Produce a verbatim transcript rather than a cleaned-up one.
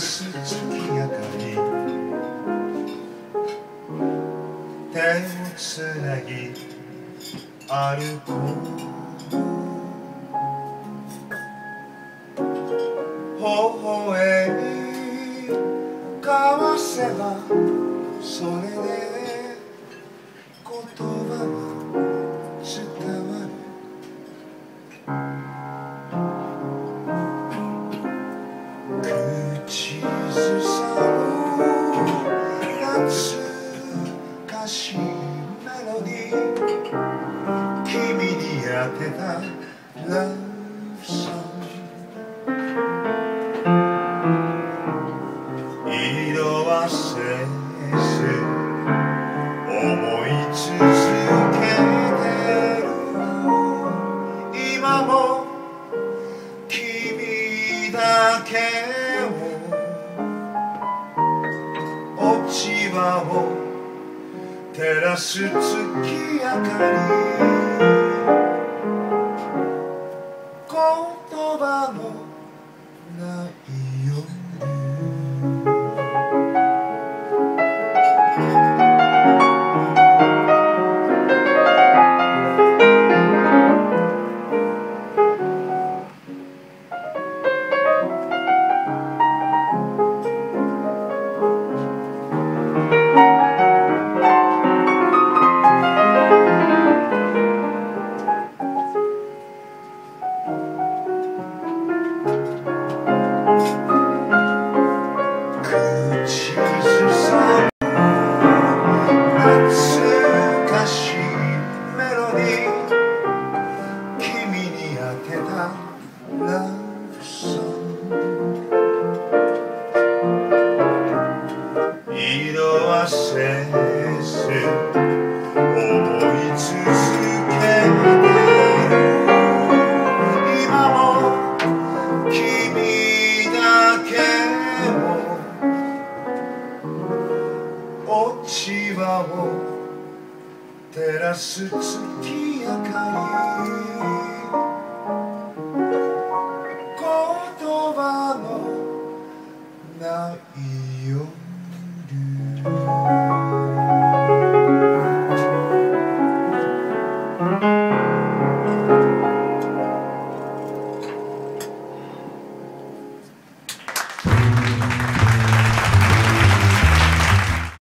し月明かり手をつなぎ歩こう、頬へ交わせばそれで言葉は伝わる。口ずさむ懐かしいメロディー、君に当てたラブソング、色褪せず思い続けてる、今も君だけを照らす月明かり、言葉もないよね。照らす月明かり、言葉のない夜。